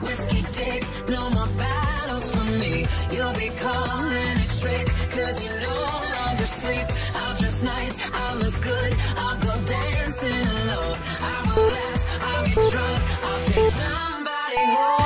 Whiskey dick, no more battles for me. You'll be calling a trick, cause you no longer sleep. I'll dress nice, I'll look good, I'll go dancing alone. I will laugh, I'll get drunk, I'll take somebody home.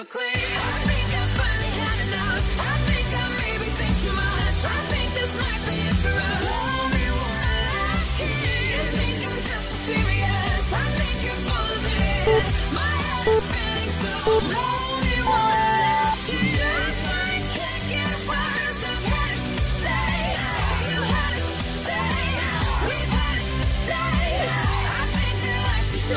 I think I finally had enough, I think I maybe think too much. I think this might be it for us, only one last kiss. You think I'm just as serious, I think you're full of it. My head is spinning so.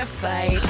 Fight.